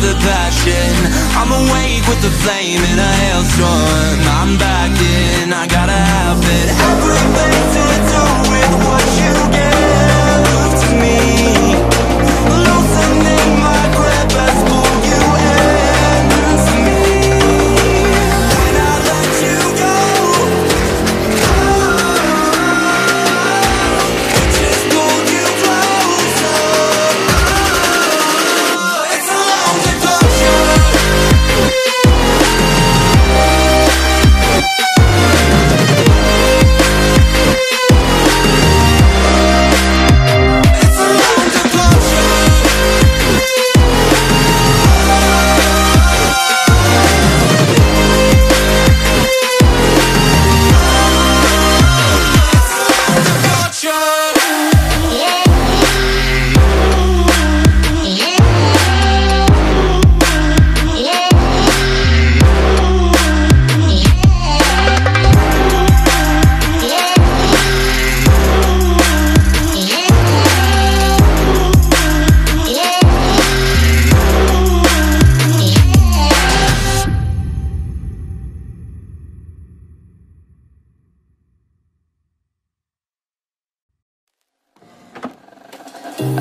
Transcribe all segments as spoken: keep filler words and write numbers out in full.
with the passion. I'm awake with the flame in a hailstorm. I'm back in, I gotta have it. Everything to do with what you give to me. Loosening my grip as pull you in to me. When I let you go, oh, I just pull you closer. Oh, it's a long devotion. I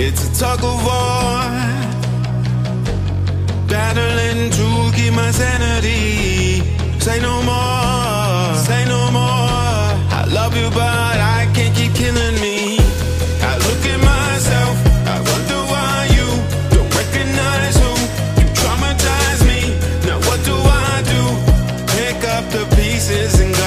It's a tug of war, battling to keep my sanity. Say no more, say no more. I love you, but I can't keep killing me. I look at myself, I wonder why you don't recognize who you traumatize me. Now what do I do? Pick up the pieces and go.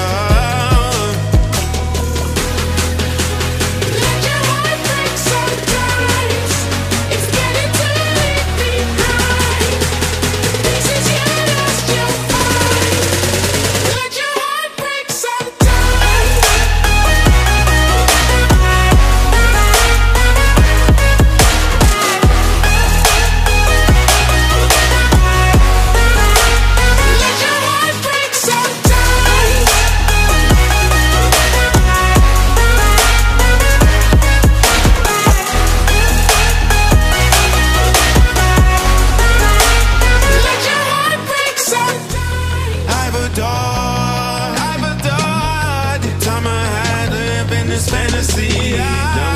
I've adored the time I had living this fantasy. Yeah.